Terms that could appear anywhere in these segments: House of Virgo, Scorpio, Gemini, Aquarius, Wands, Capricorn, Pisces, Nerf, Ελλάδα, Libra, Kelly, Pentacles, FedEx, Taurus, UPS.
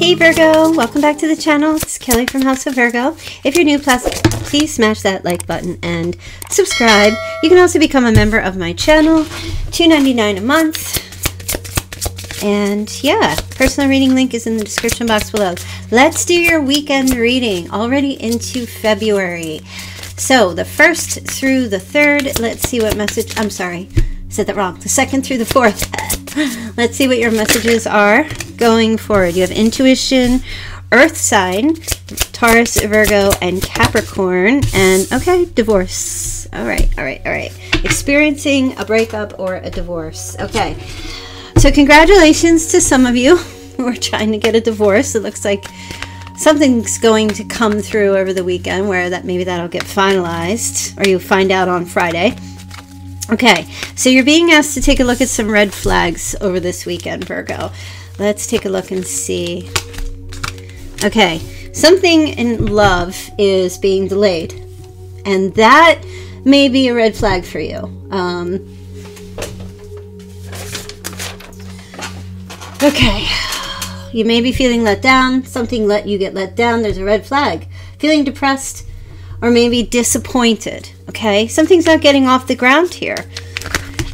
Hey Virgo, welcome back to the channel. It's Kelly from House of Virgo. If you're new, please smash that like button and subscribe. You can also become a member of my channel, $2.99 a month. And yeah, personal reading link is in the description box below. Let's do your weekend reading, already into February. So the 1st through the 3rd, let's see what message, I'm sorry, said that wrong. The 2nd through the 4th. Let's see what your messages are going forward. You have intuition, earth sign, Taurus, Virgo, and Capricorn, and okay, divorce. All right. Experiencing a breakup or a divorce. Okay. So congratulations to some of you who are trying to get a divorce. It looks like something's going to come through over the weekend where that maybe that'll get finalized, or you'll find out on Friday. Okay, so you're being asked to take a look at some red flags over this weekend, Virgo. Let's take a look and see. Okay, something in love is being delayed, and that may be a red flag for you. Okay, you may be feeling let down. Something let you get let down. There's a red flag. Feeling depressed, or maybe disappointed, okay? Something's not getting off the ground here.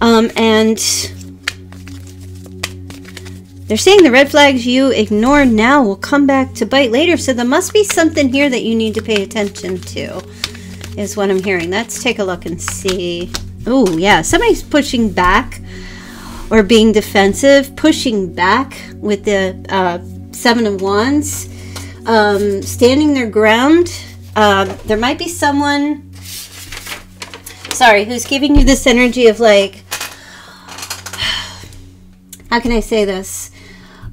And they're saying the red flags you ignore now will come back to bite later, so there must be something here that you need to pay attention to, is what I'm hearing. Let's take a look and see. Oh, yeah, somebody's pushing back or being defensive, pushing back with the 7 of Wands, standing their ground. There might be someone, sorry, who's giving you this energy of like, how can I say this?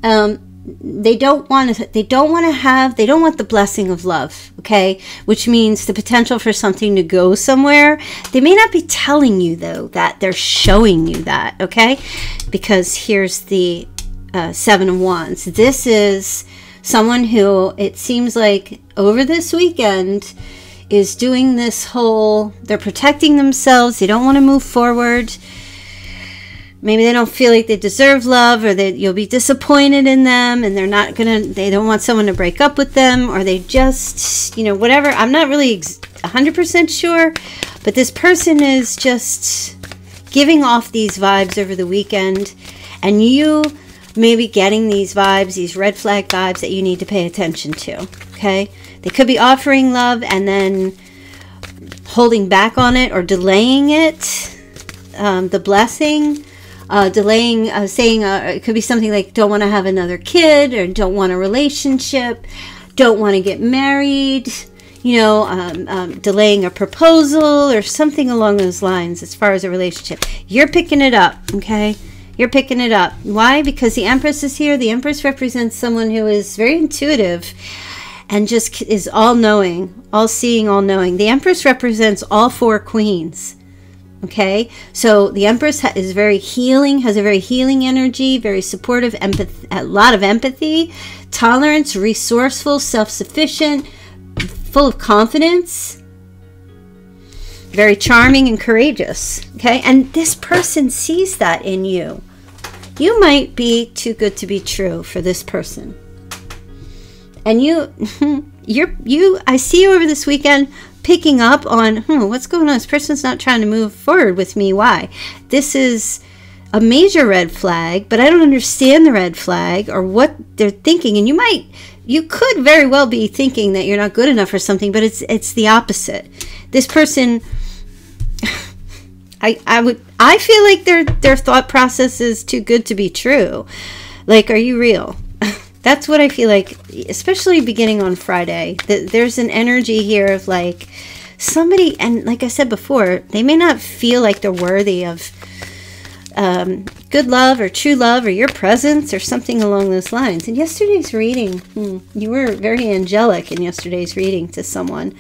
They don't want the blessing of love, okay? Which means the potential for something to go somewhere. They may not be telling you though that, they're showing you that, okay? Because here's the 7 of Wands. This is someone who, it seems like over this weekend, is doing this whole, they're protecting themselves, they don't want to move forward. Maybe they don't feel like they deserve love, or that you'll be disappointed in them, and they're not gonna, they don't want someone to break up with them, or they just, you know, whatever. I'm not really 100% sure, but this person is just giving off these vibes over the weekend, and you maybe getting these vibes, these red flag vibes that you need to pay attention to, okay? They could be offering love and then holding back on it or delaying it, the blessing, delaying, saying, it could be something like don't want to have another kid, or don't want a relationship, don't want to get married, you know, delaying a proposal or something along those lines as far as a relationship. You're picking it up, okay? You're picking it up. Why? Because the Empress is here. The Empress represents someone who is very intuitive and just is all-knowing, all-seeing, all-knowing. The Empress represents all 4 queens, okay? So the Empress is very healing, has a very healing energy, very supportive, a lot of empathy, tolerance, resourceful, self-sufficient, full of confidence, very charming and courageous, okay? And this person sees that in you. You might be too good to be true for this person. And I see you over this weekend picking up on, what's going on? This person's not trying to move forward with me. Why? This is a major red flag, but I don't understand the red flag or what they're thinking. And you could very well be thinking that you're not good enough or something, but it's the opposite. This person, I feel like their thought process is too good to be true. Like, are you real? That's what I feel like, especially beginning on Friday. There's an energy here of like somebody, and like I said before, they may not feel like they're worthy of good love or true love or your presence or something along those lines. In yesterday's reading, you were very angelic in yesterday's reading to someone.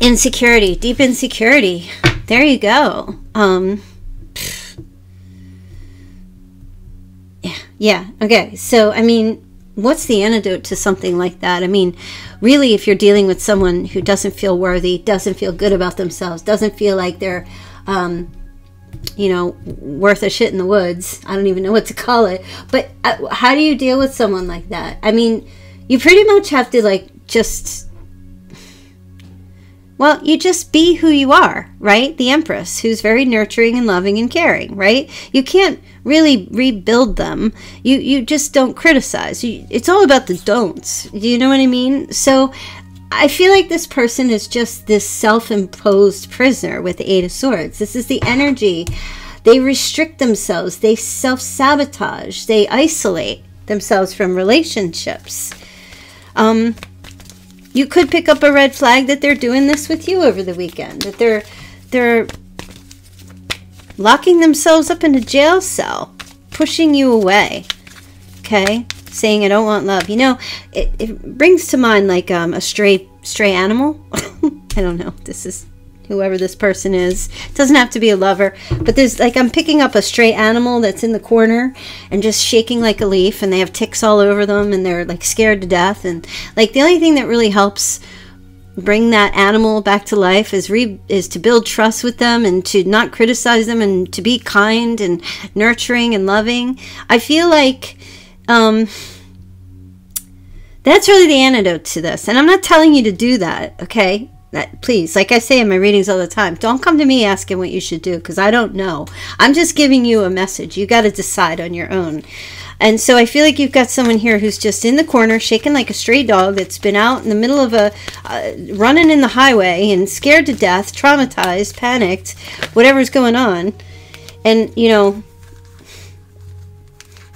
Insecurity, deep insecurity. There you go. Yeah, okay. So, I mean, what's the antidote to something like that? I mean, really, if you're dealing with someone who doesn't feel worthy, doesn't feel good about themselves, doesn't feel like they're you know, worth a shit in the woods. I don't even know what to call it. But how do you deal with someone like that? I mean, you pretty much have to, like, just, well, you just be who you are, right? The Empress, who's very nurturing and loving and caring, right? You can't really rebuild them. You just don't criticize. It's all about the don'ts. Do you know what I mean? So I feel like this person is just this self-imposed prisoner with the Eight of Swords. This is the energy. They restrict themselves. They self-sabotage. They isolate themselves from relationships. You could pick up a red flag that they're doing this with you over the weekend, that they're locking themselves up in a jail cell, pushing you away, okay? Saying, I don't want love. You know, it brings to mind like a stray animal. I don't know. This is whoever this person is. It doesn't have to be a lover. But there's like, I'm picking up a stray animal that's in the corner and just shaking like a leaf. And they have ticks all over them. And they're like scared to death. And like the only thing that really helps bring that animal back to life is to build trust with them and to not criticize them and to be kind and nurturing and loving. I feel like that's really the antidote to this. And I'm not telling you to do that, okay? Please, like I say in my readings all the time, don't come to me asking what you should do, because I don't know. I'm just giving you a message. You got to decide on your own. And so I feel like you've got someone here who's just in the corner, shaking like a stray dog that's been out in the middle of a, running in the highway and scared to death, traumatized, panicked, whatever's going on. And, you know,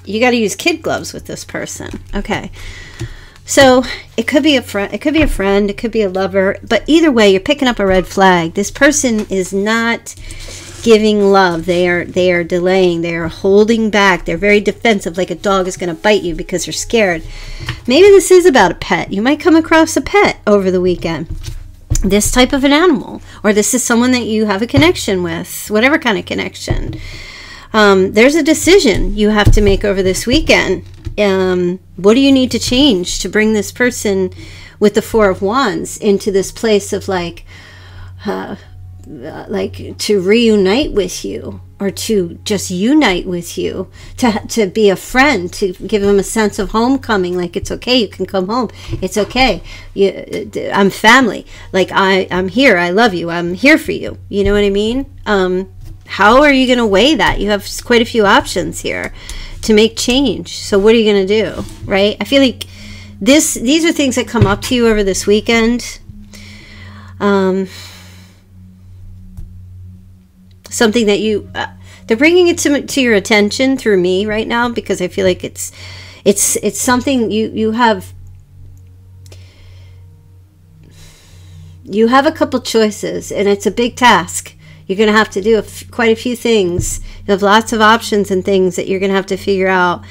you got to use kid gloves with this person. Okay. So it could be a friend. It could be a friend. It could be a lover. But either way, you're picking up a red flag. This person is not giving love. They are delaying. They are holding back. They're very defensive, like a dog is going to bite you because they're scared. Maybe this is about a pet. You might come across a pet over the weekend. This type of an animal. Or this is someone that you have a connection with. Whatever kind of connection. There's a decision you have to make over this weekend. What do you need to change to bring this person with the Four of Wands into this place of like to reunite with you, or to just unite with you, to be a friend, to give them a sense of homecoming, like it's okay, you can come home, it's okay, I'm family, like I'm here, I love you, I'm here for you, you know what I mean? How are you going to weigh that? You have quite a few options here to make change. So what are you going to do, right? I feel like these are things that come up to you over this weekend. Something that you, they're bringing it to your attention through me right now, because I feel like it's something you have a couple choices, and it's a big task. You're going to have to do quite a few things. You have lots of options and things that you're going to have to figure out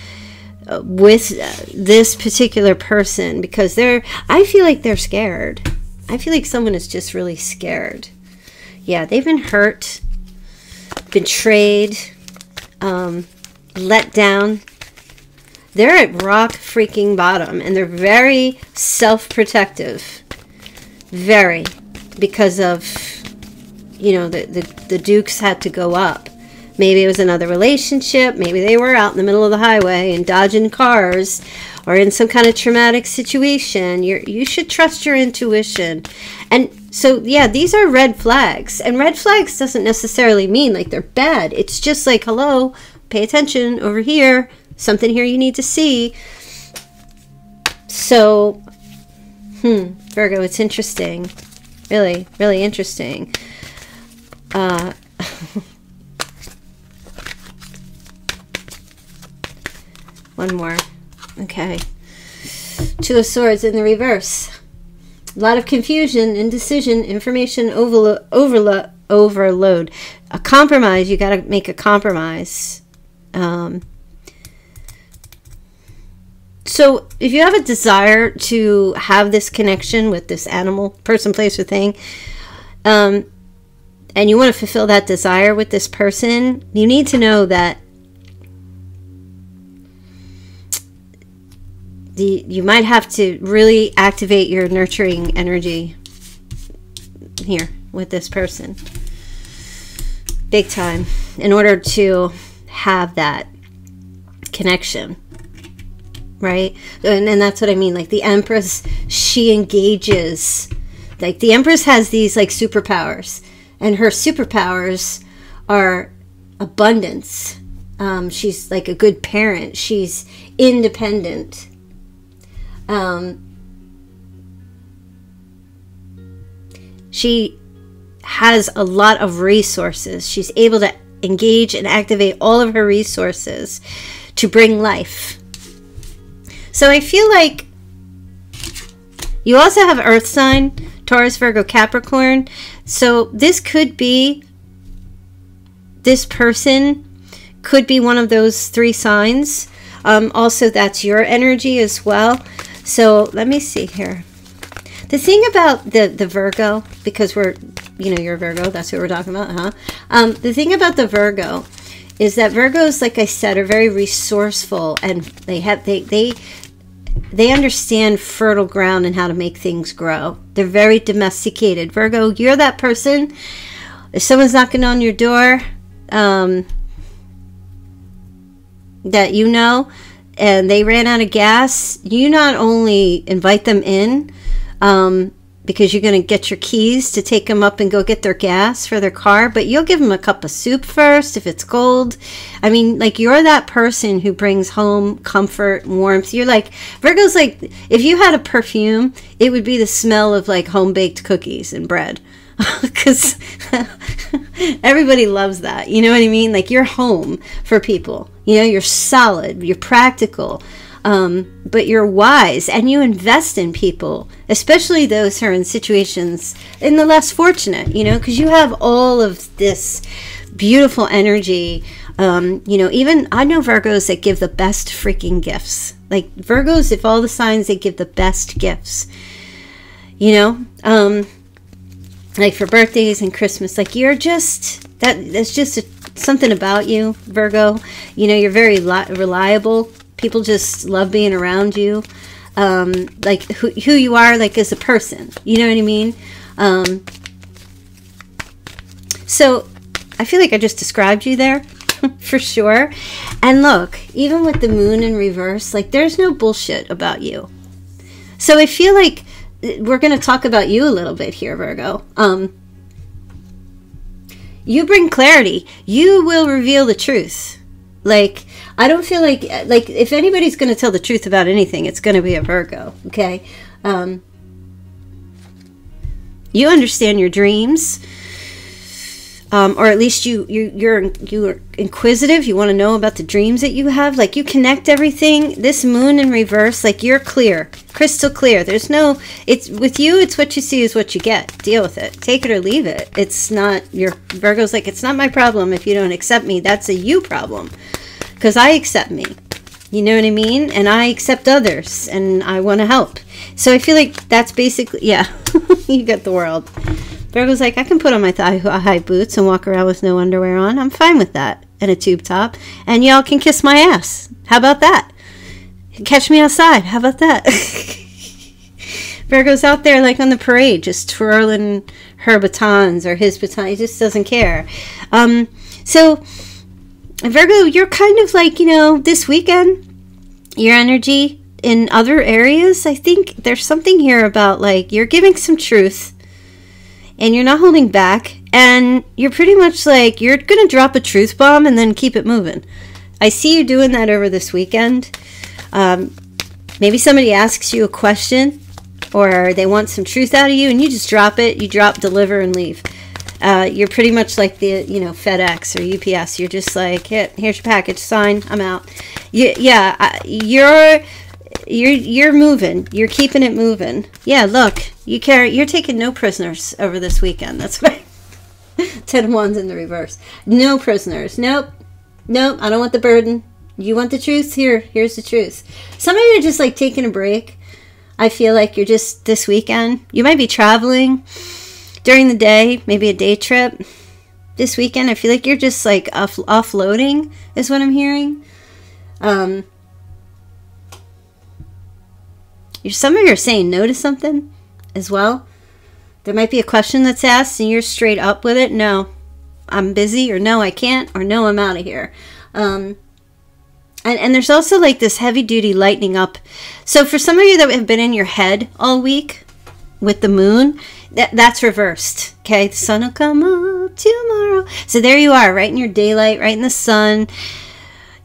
with this particular person, because I feel like they're scared. I feel like someone is just really scared. Yeah, they've been hurt, betrayed, let down. They're at rock freaking bottom, and they're very self-protective. Very. Because of, you know, the Dukes had to go up. Maybe it was another relationship. Maybe they were out in the middle of the highway and dodging cars, or in some kind of traumatic situation. You should trust your intuition. And so, yeah, these are red flags. And red flags doesn't necessarily mean like they're bad. It's just like, hello, pay attention over here. Something here you need to see. So, Virgo, it's interesting. Really, really interesting. One more. Okay. Two of Swords in the reverse. A lot of confusion, indecision, information overload. A compromise. You got to make a compromise. So if you have a desire to have this connection with this animal, person, place, or thing, and you want to fulfill that desire with this person, you need to know that you might have to really activate your nurturing energy here with this person. big time, in order to have that connection, right? And that's what I mean. Like the Empress, she engages. Like the Empress has these like superpowers, and her superpowers are abundance. She's like a good parent. She's independent. She has a lot of resources. She's able to engage and activate all of her resources to bring life. So I feel like you also have Earth sign, Taurus, Virgo, Capricorn. So this could be, this person could be one of those three signs. Also, that's your energy as well. So let me see here. The thing about the Virgo, because we're, you know, you're Virgo, that's what we're talking about, huh? The thing about the Virgo is that Virgos, like I said, are very resourceful, and they understand fertile ground and how to make things grow. They're very domesticated. Virgo, you're that person. If someone's knocking on your door, that you know, and they ran out of gas, you not only invite them in, because you're going to get your keys to take them up and go get their gas for their car, but you'll give them a cup of soup first if it's cold. I mean, like, you're that person who brings home comfort, warmth. You're like, Virgo's like, if you had a perfume, it would be the smell of like home-baked cookies and bread, because everybody loves that. You know what I mean? Like, you're home for people. You know, you're solid, you're practical. But you're wise, and you invest in people, especially those who are in situations in the less fortunate, you know, because you have all of this beautiful energy. You know, even I know Virgos that give the best freaking gifts. Like Virgos, if all the signs, they give the best gifts, you know, like for birthdays and Christmas, like you're just, that's just something about you, Virgo. You know, you're very reliable. People just love being around you, like who you are, like as a person, you know what I mean? So I feel like I just described you there for sure. And look, even with the moon in reverse, like there's no bullshit about you. So I feel like we're going to talk about you a little bit here, Virgo. You bring clarity. You will reveal the truth. Like, I don't feel like if anybody's going to tell the truth about anything, it's going to be a Virgo, okay? You understand your dreams, or at least you're inquisitive. You want to know about the dreams that you have. Like, you connect everything. This moon in reverse, like, you're clear, crystal clear. There's no, it's with you, it's what you see is what you get. Deal with it, take it or leave it. It's not your, Virgo's like, it's not my problem if you don't accept me. That's a you problem, because I accept me, you know what I mean? And I accept others, and I want to help. So I feel like that's basically, yeah, you get the world. Virgo's like, I can put on my thigh-high boots and walk around with no underwear on. I'm fine with that, and a tube top. And y'all can kiss my ass. How about that? Catch me outside. How about that? Virgo's out there like on the parade, just twirling her batons or his baton. He just doesn't care. So, Virgo, you're kind of like, you know, this weekend, your energy in other areas, I think there's something here about like you're giving some truth, and you're not holding back, and you're pretty much like, you're going to drop a truth bomb and then keep it moving. I see you doing that over this weekend. Maybe somebody asks you a question, or they want some truth out of you, and you just drop it. You drop, deliver, and leave. You're pretty much like the, you know, FedEx or UPS. You're just like, hey, here's your package, sign, I'm out. You're moving. You're keeping it moving. Yeah, look, you care. You're taking no prisoners over this weekend. That's right. 10 of Wands in the reverse. No prisoners. Nope. Nope. I don't want the burden. You want the truth? Here. Here's the truth. Some of you are just like taking a break. I feel like you're just this weekend. You might be traveling during the day, maybe a day trip. This weekend, I feel like you're just like offloading is what I'm hearing. Some of you are saying no to something as well. There might be a question that's asked, and you're straight up with it. No, I'm busy, or no, I can't, or no, I'm out of here. And there's also like this heavy duty lightning up. So for some of you that have been in your head all week with the moon, that's reversed. Okay, the sun will come up tomorrow. So there you are, right in your daylight, right in the sun.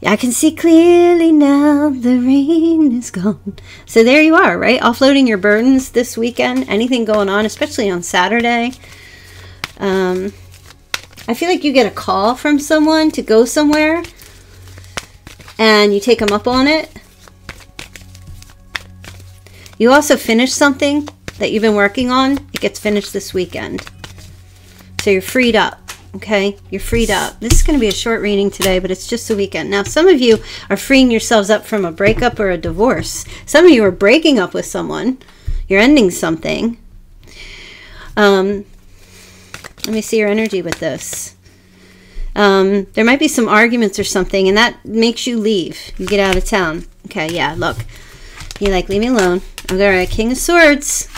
I can see clearly now, the rain is gone. So there you are, right? Offloading your burdens this weekend. Anything going on, especially on Saturday. I feel like you get a call from someone to go somewhere, and you take them up on it. You also finish something that you've been working on. It gets finished this weekend. So you're freed up. Okay, you're freed up. This is going to be a short reading today, but it's just the weekend. Now, some of you are freeing yourselves up from a breakup or a divorce. Some of you are breaking up with someone. You're ending something. Let me see your energy with this. There might be some arguments or something, and that makes you leave. You get out of town. Okay, yeah, look. You're like, leave me alone. All right, King of Swords.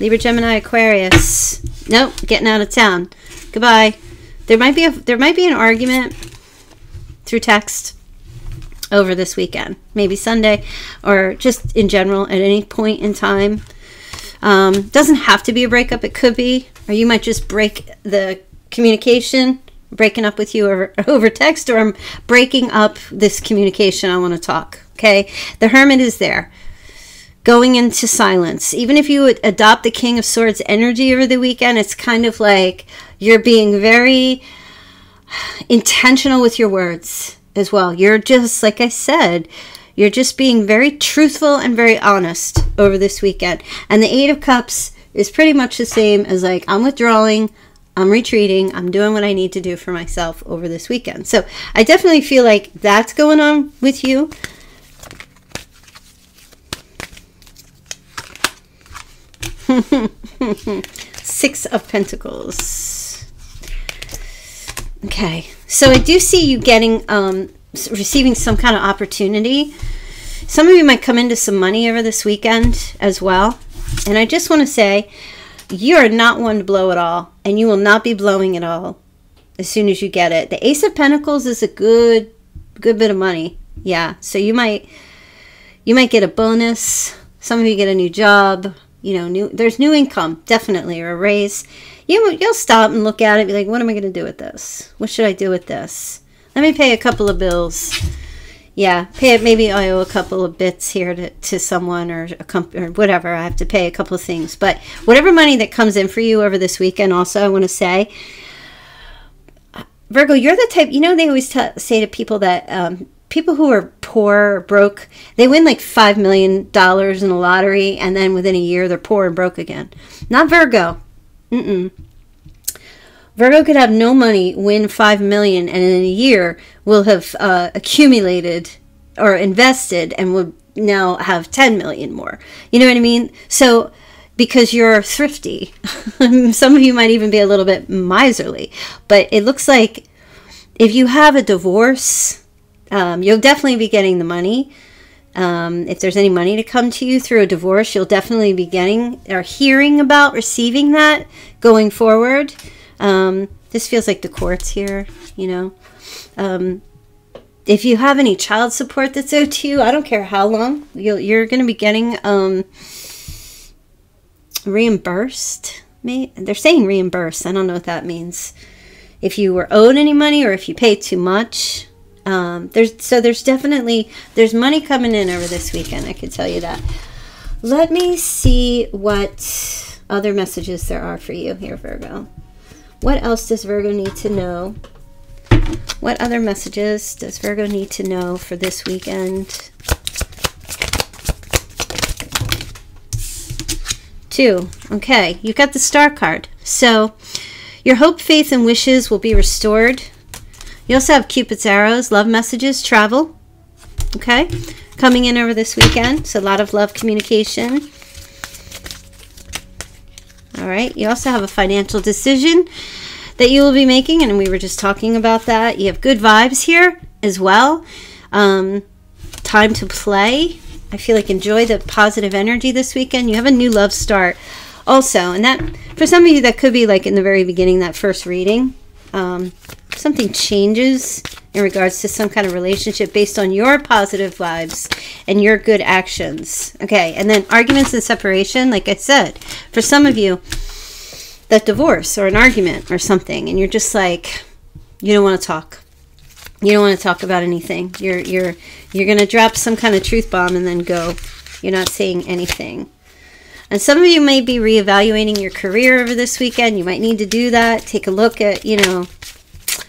Libra, Gemini, Aquarius. Nope, getting out of town. Goodbye. There might be an argument through text over this weekend, maybe Sunday, or just in general at any point in time. Doesn't have to be a breakup. It could be, or you might just break the communication. Breaking up with you over text, or I'm breaking up this communication. I want to talk. Okay, the Hermit is there. Going into silence. Even if you adopt the King of Swords energy over the weekend, it's kind of like you're being very intentional with your words as well. You're just, like I said, you're just being very truthful and very honest over this weekend. And the Eight of Cups is pretty much the same as like, I'm withdrawing, I'm retreating, I'm doing what I need to do for myself over this weekend. So I definitely feel like that's going on with you. Six of Pentacles. Okay, so I do see you getting receiving some kind of opportunity. Some of you might come into some money over this weekend as well. And I just want to say, you are not one to blow it all, and you will not be blowing it all as soon as you get it. The Ace of Pentacles is a good bit of money. Yeah, so you might get a bonus. Some of you get a new job. You know, there's new income, definitely, or a raise. You'll stop and look at it and be like, what am I going to do with this? What should I do with this? Let me pay a couple of bills. Yeah, pay it. Maybe I owe a couple of bits here to someone, or a company, or whatever. I have to pay a couple of things. But whatever money that comes in for you over this weekend, also, I want to say, Virgo, you're the type, you know, they always say to people that people who are poor or broke, they win like $5 million in a lottery, and then within a year, they're poor and broke again. Not Virgo. Mm-mm. Virgo could have no money, win $5 million, and in a year will have accumulated or invested and would now have $10 million more. You know what I mean? So because you're thrifty, some of you might even be a little bit miserly, but it looks like if you have a divorce, you'll definitely be getting the money. If there's any money to come to you through a divorce, you'll definitely be getting or hearing about receiving that going forward. This feels like the courts here, you know. If you have any child support that's owed to you, I don't care how long, you're going to be getting reimbursed. They're saying reimbursed. I don't know what that means. If you were owed any money, or if you paid too much. There's money coming in over this weekend. I could tell you that. Let me see what other messages there are for you here, Virgo. What else does Virgo need to know? What other messages does Virgo need to know for this weekend? Two. Okay, you've got the Star card. So your hope, faith, and wishes will be restored. You also have Cupid's arrows, love messages, travel, okay, coming in over this weekend. So a lot of love communication. All right. You also have a financial decision that you will be making, and we were just talking about that. You have good vibes here as well. Time to play. I feel like enjoy the positive energy this weekend. You have a new love start also. And that, for some of you, that could be like in the very beginning, that first reading. something changes in regards to some kind of relationship based on your positive vibes and your good actions. Okay, and then arguments and separation, like I said, for some of you, that divorce or an argument or something, and you're just like, you don't want to talk. You don't want to talk about anything. You're going to drop some kind of truth bomb and then go. You're not saying anything. And some of you may be reevaluating your career over this weekend. You might need to do that. Take a look at, you know,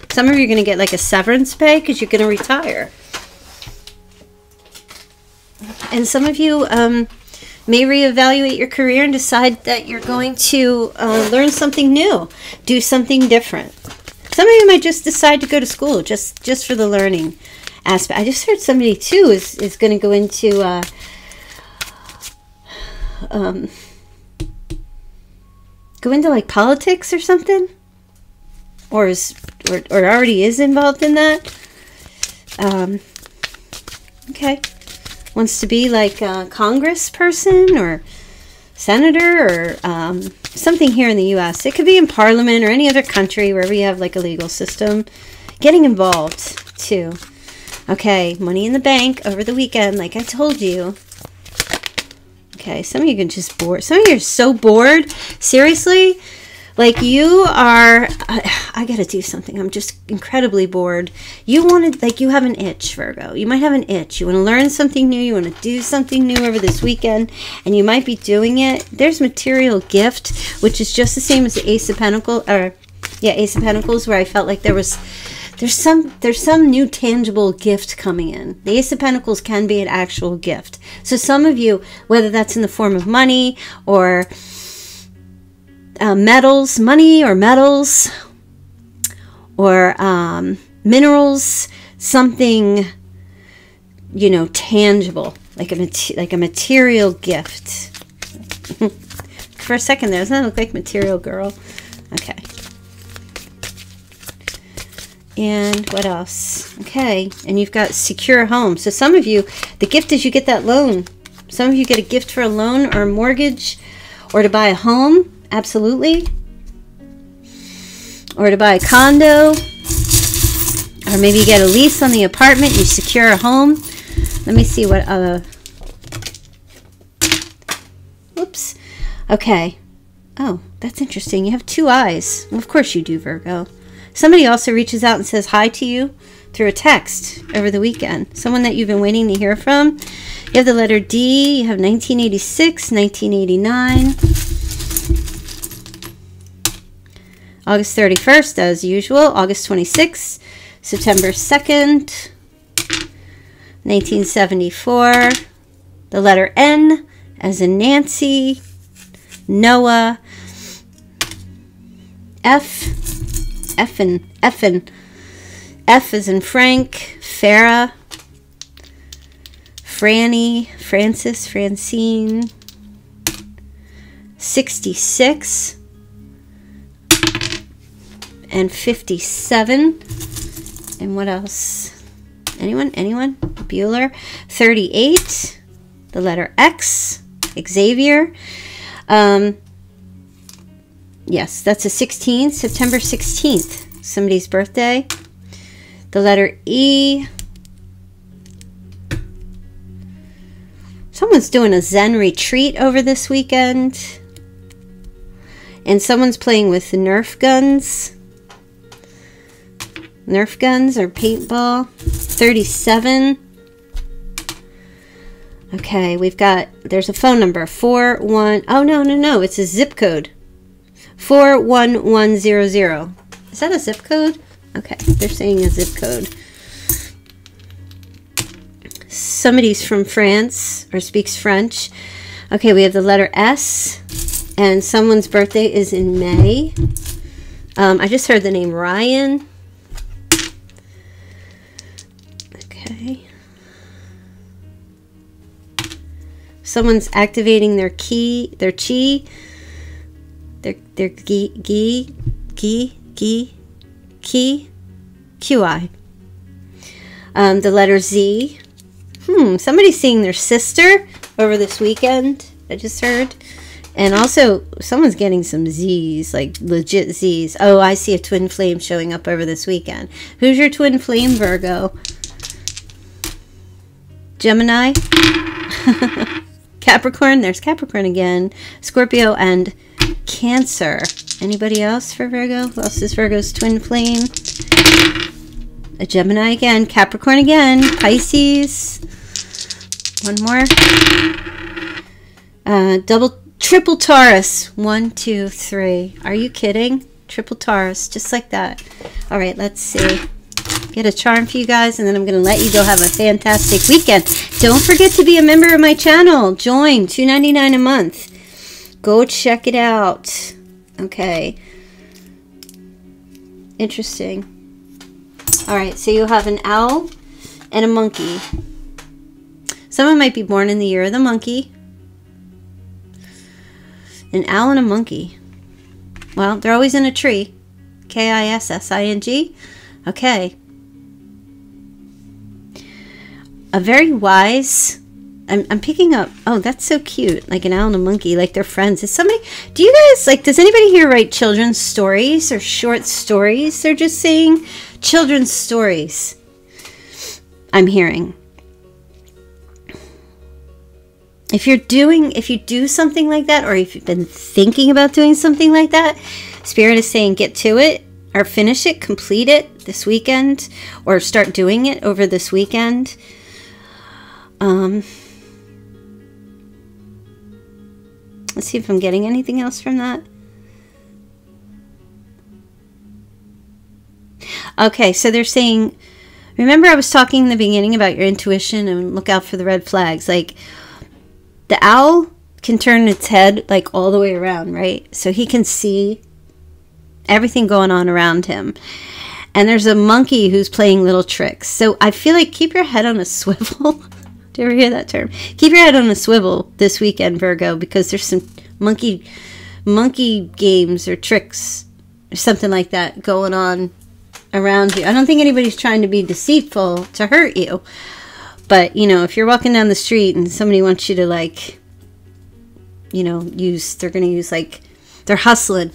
some of you are going to get like a severance pay because you're going to retire. And some of you may reevaluate your career and decide that you're going to learn something new, do something different. Some of you might just decide to go to school just for the learning aspect. I just heard somebody too is going to go into like politics or something, or or already is involved in that. Okay, wants to be like a congressperson or senator or something here in the U.S. It could be in Parliament or any other country wherever you have like a legal system. Getting involved too. Okay, money in the bank over the weekend, like I told you. Okay, some of you can just bored. Some of you are so bored. Seriously, like you are. I gotta do something. I'm just incredibly bored. You wanted, like, you have an itch, Virgo. You might have an itch. You want to learn something new. You want to do something new over this weekend, and you might be doing it. There's material gift, which is just the same as the Ace of Pentacles, or yeah, Ace of Pentacles, where I felt like there was. There's some new tangible gift coming in. The Ace of Pentacles can be an actual gift. So some of you, whether that's in the form of money or metals, money or metals or minerals, something, you know, tangible, like a material gift. For a second there, doesn't that look like Material Girl? Okay. And what else? Okay, and you've got secure home. So some of you, the gift is you get that loan. Some of you get a gift for a loan or a mortgage or to buy a home, absolutely. Or to buy a condo. Or maybe you get a lease on the apartment, you secure a home. Let me see what other... Oops. Okay. Oh, that's interesting. You have two eyes. Well, of course you do, Virgo. Somebody also reaches out and says hi to you through a text over the weekend. Someone that you've been waiting to hear from. You have the letter D. You have 1986, 1989. August 31st, as usual. August 26th, September 2nd, 1974. The letter N, as in Nancy. Noah. F. F is in Frank, Farah, Franny, Francis, Francine, 66, and 57, and what else? Anyone? Bueller, 38, the letter X, Xavier, yes, that's a 16th, September 16th, somebody's birthday. The letter E. Someone's doing a Zen retreat over this weekend. And someone's playing with Nerf guns. Nerf guns or paintball. 37. Okay, we've got, there's a phone number, 41. Oh, no, it's a zip code. 41100. Is that a zip code? Okay, they're saying a zip code. Somebody's from France or speaks French. Okay, we have the letter S, and someone's birthday is in May. I just heard the name Ryan. Okay. Someone's activating their key, their chi. They're QI. The letter Z. Somebody's seeing their sister over this weekend, I just heard. And also, someone's getting some Z's, like legit Z's. Oh, I see a twin flame showing up over this weekend. Who's your twin flame, Virgo? Gemini? Capricorn? There's Capricorn again. Scorpio and Cancer. Anybody else for Virgo? Who else is Virgo's twin flame? A Gemini again. Capricorn again. Pisces. One more. Triple Taurus. 1, 2, 3. Are you kidding? Triple Taurus. Just like that. All right, let's see. Get a charm for you guys, and then I'm going to let you go have a fantastic weekend. Don't forget to be a member of my channel. Join. $2.99 a month. Go check it out. Okay. Interesting. All right, so you have an owl and a monkey. Someone might be born in the year of the monkey. An owl and a monkey. Well, they're always in a tree. K-I-S-S-I-N-G. Okay. A very wise... I'm picking up... Oh, that's so cute. Like an owl and a monkey. Like they're friends. Is somebody... Do you guys... Like, does anybody here write children's stories or short stories? They're just saying... Children's stories, I'm hearing. If you do something like that, or if you've been thinking about doing something like that, Spirit is saying get to it, or finish it, complete it this weekend, or start doing it over this weekend. Let's see if I'm getting anything else from that. Okay, so they're saying, remember I was talking in the beginning about your intuition and look out for the red flags. Like, the owl can turn its head, like, all the way around, right? So he can see everything going on around him. And there's a monkey who's playing little tricks. So I feel like keep your head on a swivel. Do you ever hear that term? Keep your head on a swivel this weekend, Virgo, because there's some monkey games or tricks or something like that going on around you. I don't think anybody's trying to be deceitful to hurt you, but you know, if you're walking down the street and somebody wants you to, like, you know, they're gonna use like they're hustling,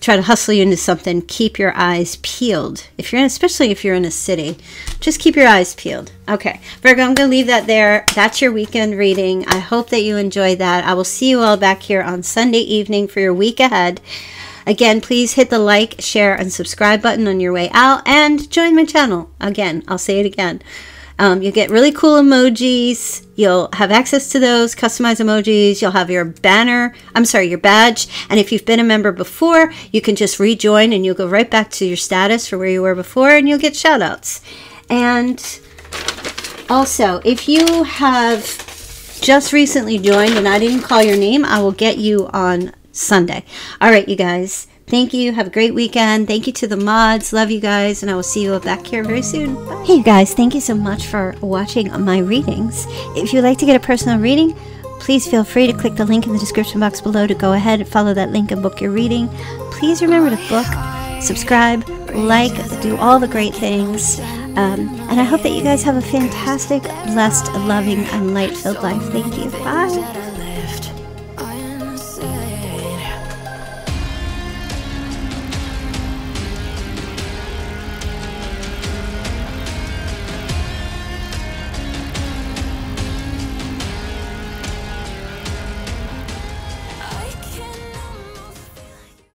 try to hustle you into something, keep your eyes peeled. If you're in, especially if you're in a city, just keep your eyes peeled. Okay, Virgo, I'm gonna leave that there. That's your weekend reading. I hope that you enjoyed that. I will see you all back here on Sunday evening for your week ahead. Again, please hit the like, share, and subscribe button on your way out, and join my channel. Again, I'll say it again. You'll get really cool emojis. You'll have access to those customized emojis. You'll have your banner, I'm sorry, your badge. And if you've been a member before, you can just rejoin and you'll go right back to your status for where you were before, and you'll get shout outs. And also, if you have just recently joined and I didn't call your name, I will get you on Sunday. All right, you guys, thank you. Have a great weekend. Thank you to the mods. Love you guys, and I will see you back here very soon. Bye. Hey, you guys, thank you so much for watching my readings. If you'd like to get a personal reading, please feel free to click the link in the description box below to go ahead and follow that link and book your reading. Please remember to book, subscribe, like, do all the great things. And I hope that you guys have a fantastic, blessed, loving, and light-filled life. Thank you. Bye.